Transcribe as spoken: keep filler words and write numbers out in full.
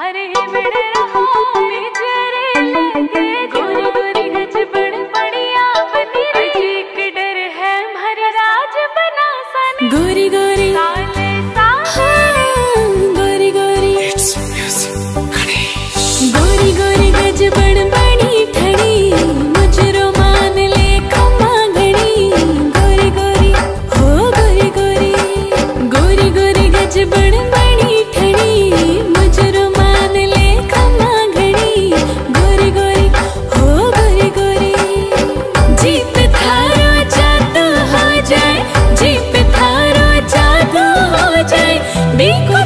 अरे मेरे रहो मेरे लगे गोरी गोरी गजबड़ बढ़िया बनी अजीब डर है भर राज बना सने गोरी गोरी काले साले गोरी गोरी गोरी गोरी गजबड़ बड़ी ठड़ी मुझ रोमान ले कमा घड़ी गोरी गोरी हो गोरी गोरी गोरी गोरी गजबड़ बड़ी ठड़ी मुझ Because